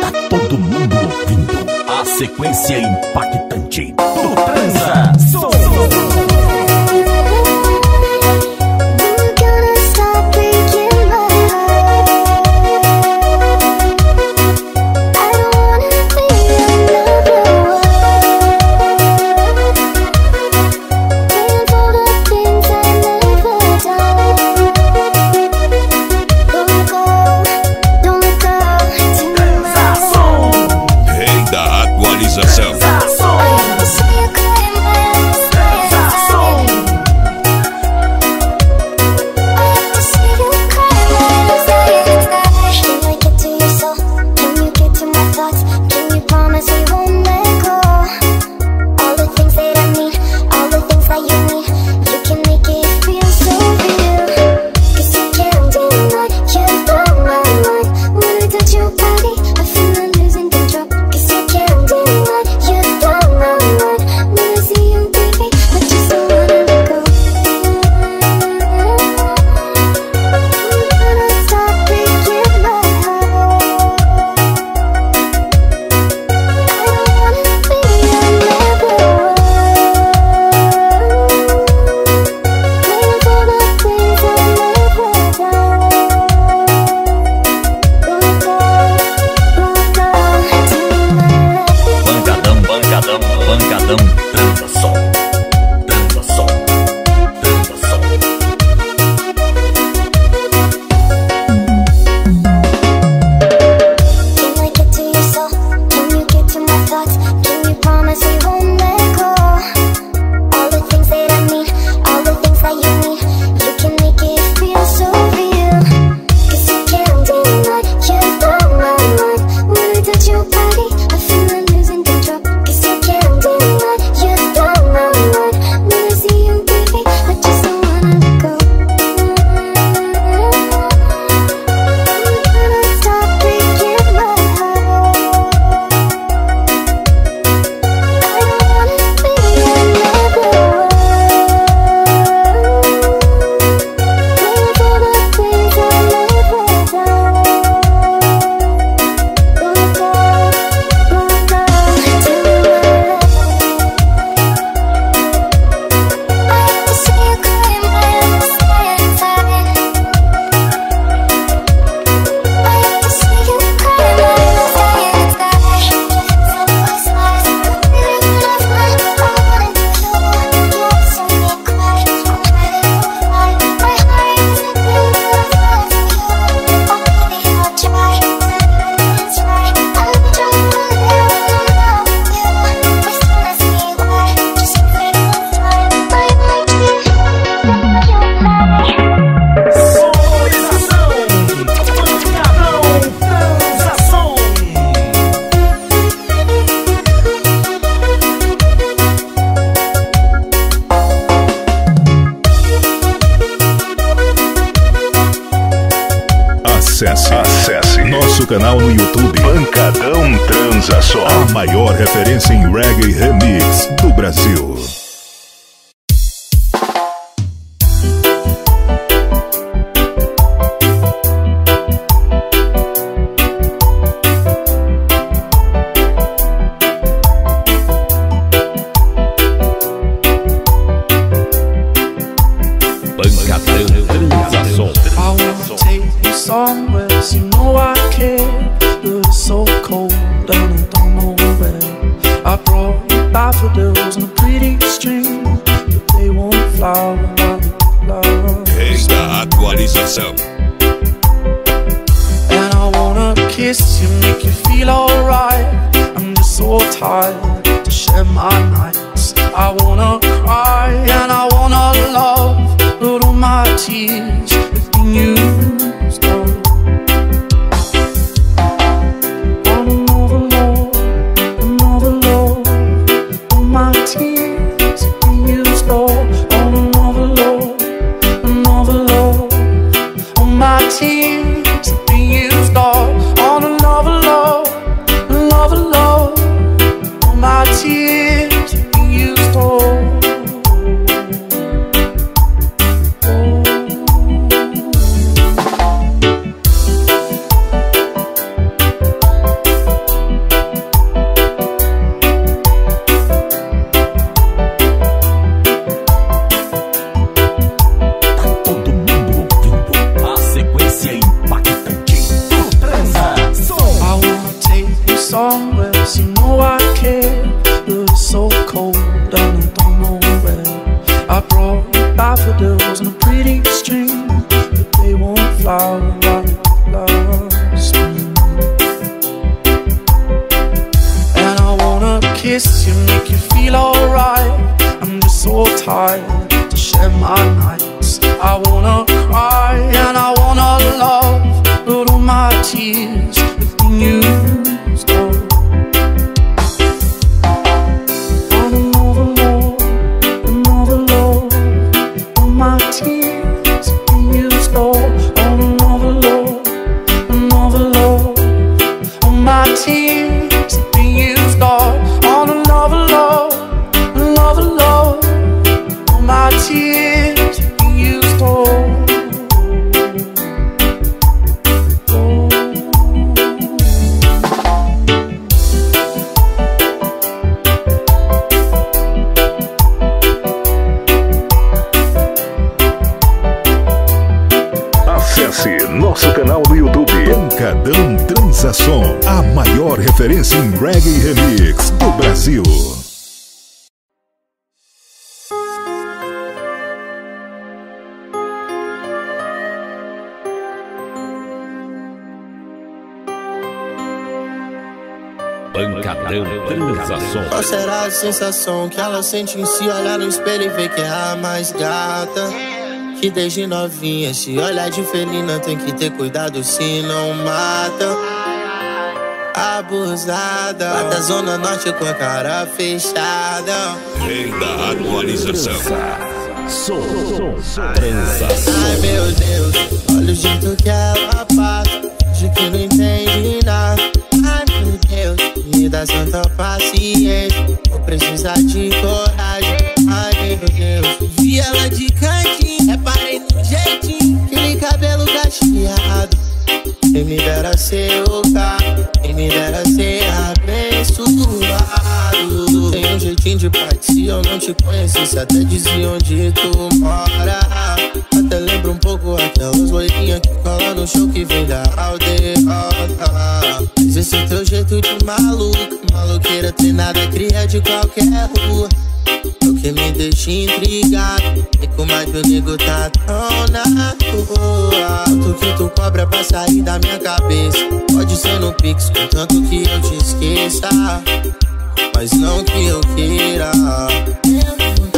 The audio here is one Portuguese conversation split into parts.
Tá todo mundo ouvindo a sequência impactante do Transa Som. Acesse nosso canal no YouTube Pancadão Transação, a maior referência em reggae e remix do Brasil. much in my nights. I wanna cry and I wanna love, but all my tears within you lose go. And another love, another love, all my tears within you go. And another love, another love, all my tears within you go. Acesse nosso canal do YouTube Pancadão Transa Som, a maior referência em reggae remix do Brasil. Pancadão Transa Som. Qual será a sensação que ela sente em si olhar no espelho e ver que é a mais gata? Que desde novinha se olhar de felina, tem que ter cuidado se não mata. Abusada, lá da zona norte com a cara fechada. Rei da atualização. Transação. Ai meu Deus, olha o jeito que ela passa, de que não entende nada. Ai meu Deus, me dá santa paciência, vou precisar de coragem. Ai meu Deus, vi ela de cantinho, reparei no jeitinho, aquele cabelo cacheado. Quem me dera ser o cara, quem me dera ser abençoado. Tem um jeitinho de parte, se eu não te conhecesse, até dizia onde tu mora. Até lembro um pouco aquelas loirinhas que colam no show que vem da aldeota. Mas esse teu jeito de maluco, maloqueira treinada, cria de qualquer rua, que me deixa intrigado. E como é que o nego tá tão na rua? Tanto que tu cobra pra sair da minha cabeça, pode ser no Pix, contanto que eu te esqueça, mas não que eu queira.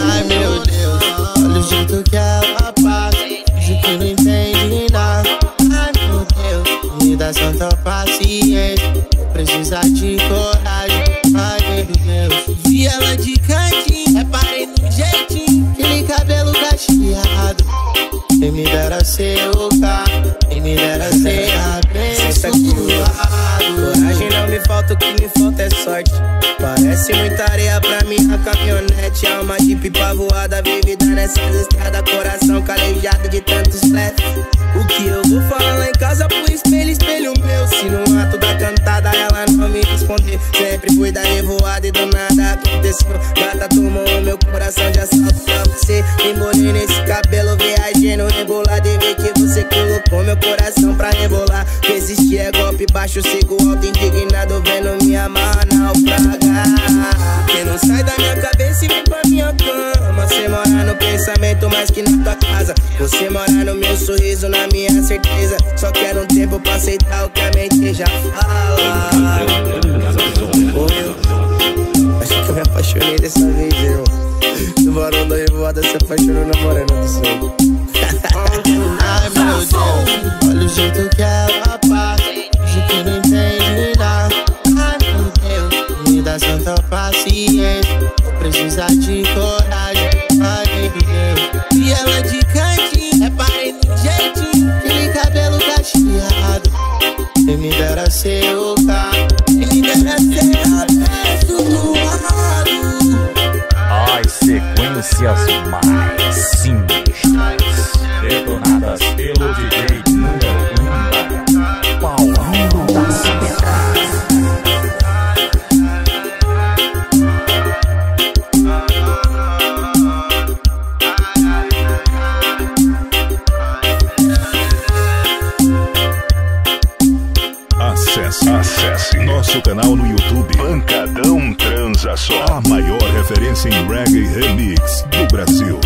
Ai meu Deus, olha o jeito que ela passa, de que não entende nada. Ai meu Deus, me dá santa paciência, vou precisar de coragem. Ai meu Deus, vi ela de cantinho, reparei no jeitinho, aquele cabelo cacheado. Quem me dera ser o cara, quem me dera ser abençoado. Coragem não me falta, o que me falta é sorte. Parece muita areia pra minha caminhonete, alma de pipa voada, vivida nessas estradas, coração calejado de tantos flaps. O que eu vou falar lá em casa pro espelho, espelho meu? Se no ato da cantada ela não me responder, sempre fui da revoada e do nada aconteceu. Gata tomou o meu coração de assalto pra você. Me molhei nesse cabelo, viajei no rebolar, de ver que você colocou meu coração pra rebolar. Resistir é golpe baixo, sigo alto indignado, vendo minha amarra naufragar. Que não sai da minha cabeça e vem pra minha cama. Você mora no pensamento mais que na tua casa, você mora no meu sorriso, na minha certeza. Só quero um tempo pra aceitar o que a mente já fala. Acho que eu me apaixonei dessa vez, eu. Do barão da revoada se apaixonou na morena do céu. Ai meu Deus, olha o jeito que ela passa, de que não entende nada. Ai meu Deus, me dá santa paciência, vou precisar de coragem. Ai meu Deus, e ela de cantinho, reparei no jeitinho, aquele cabelo cacheado. Quem me dera ser o cara, quem me dera ser abençoado. As sequências mais sinistras, detonadas pelo DJ número 1, Pancadão Dança Som. Acesse nosso canal no YouTube Pancadão Transa Som, a maior referência em reggae remix do Brasil.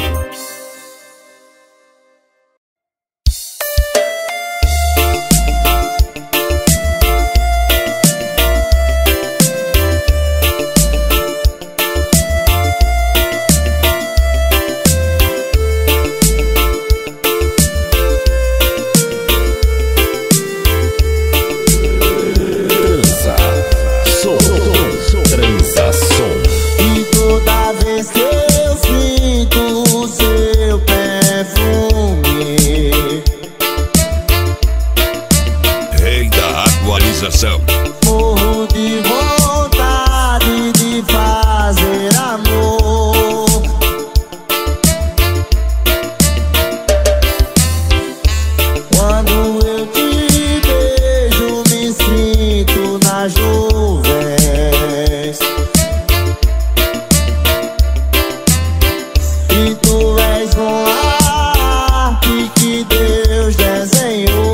Transação. Morro de vontade de fazer amor. Quando eu te beijo, me sinto na jovens. E tu és com a arte que Deus desenhou.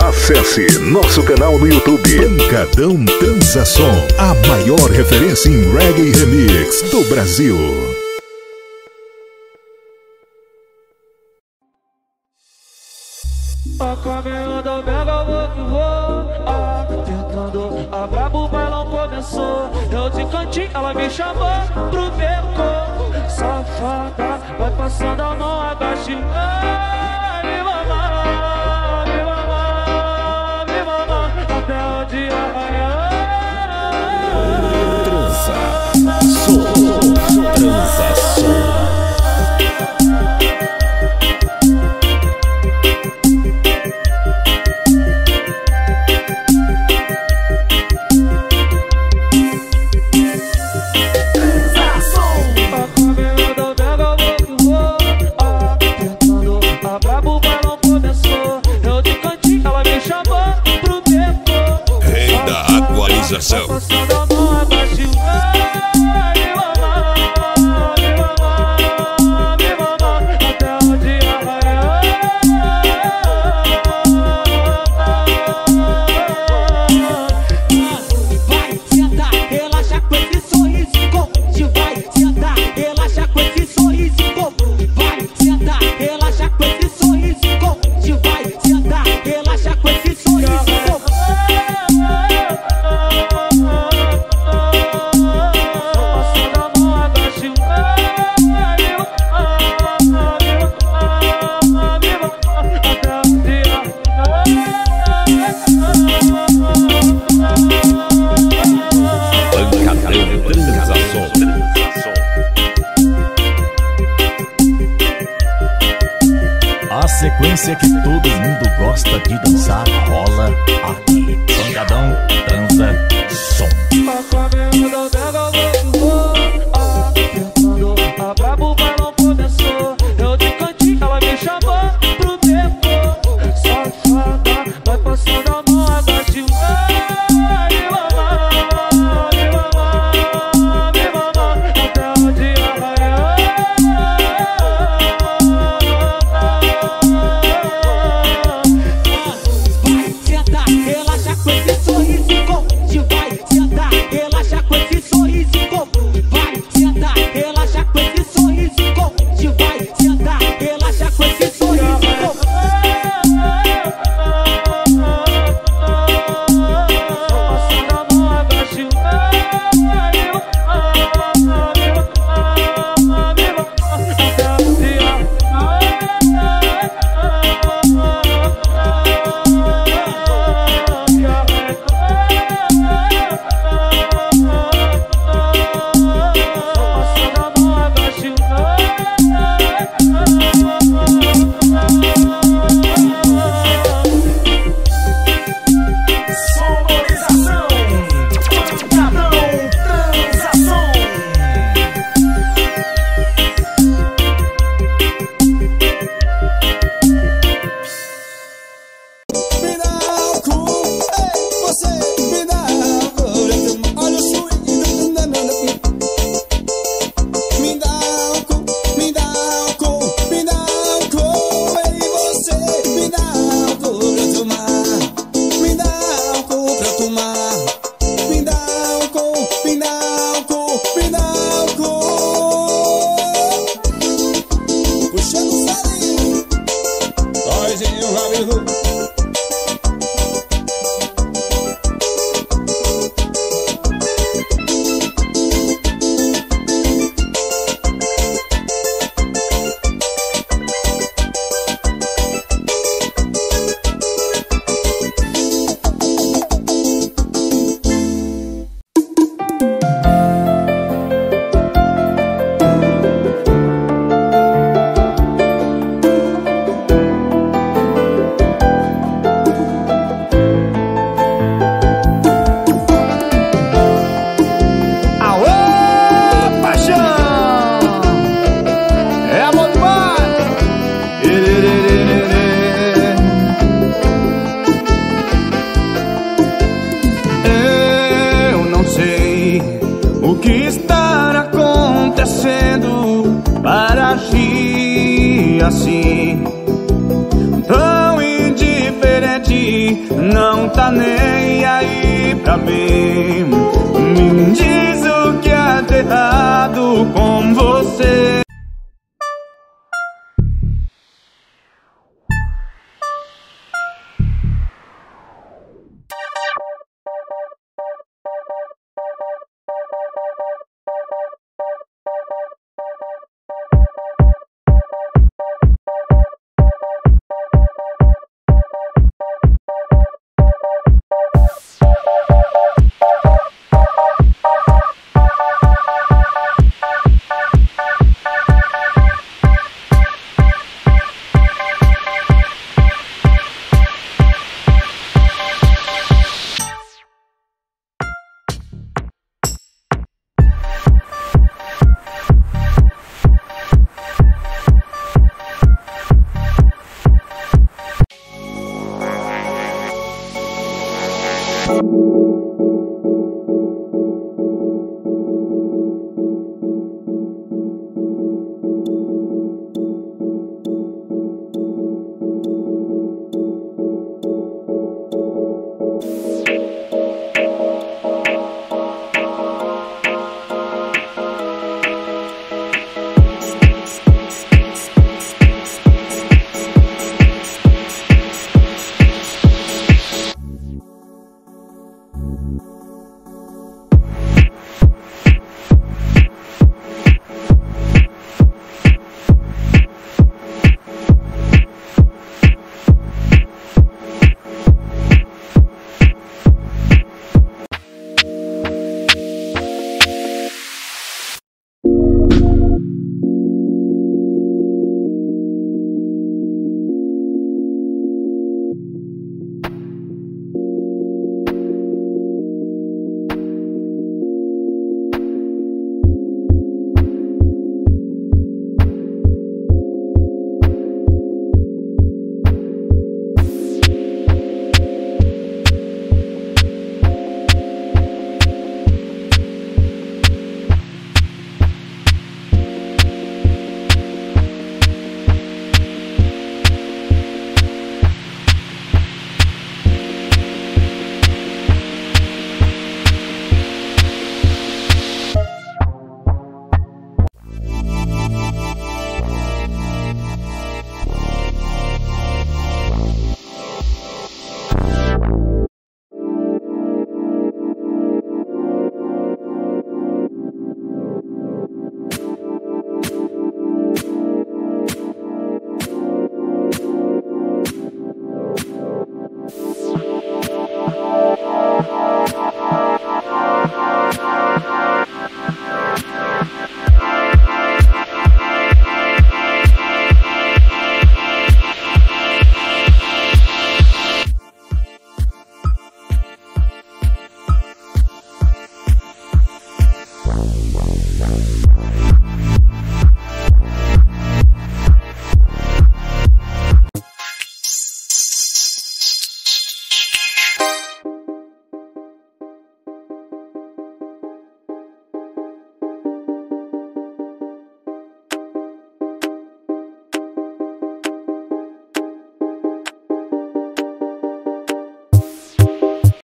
Acesse nosso canal no YouTube Pancadão Dança Som, a maior referência em reggae remix do Brasil. Tá caminhando, pega, vou que vou. Ah, tentando, a brabo, o bailão começou. Eu de cantinho, ela me chamou pro meu corpo. Safada, vai passando a mão, agache. Ai, me mamar. Transa, som, transa, Rei da atualização. Passando a mão abaixo, ai, meu amor. Sei que todo mundo gosta de dançar, rola aqui. Pancadão, transa, som. A brabo não começou. Eu de cantinho, ela me chamou pro tempo. Safada, vai passando a mão abaixo de mim. Não tá nem aí pra mim. Me diz o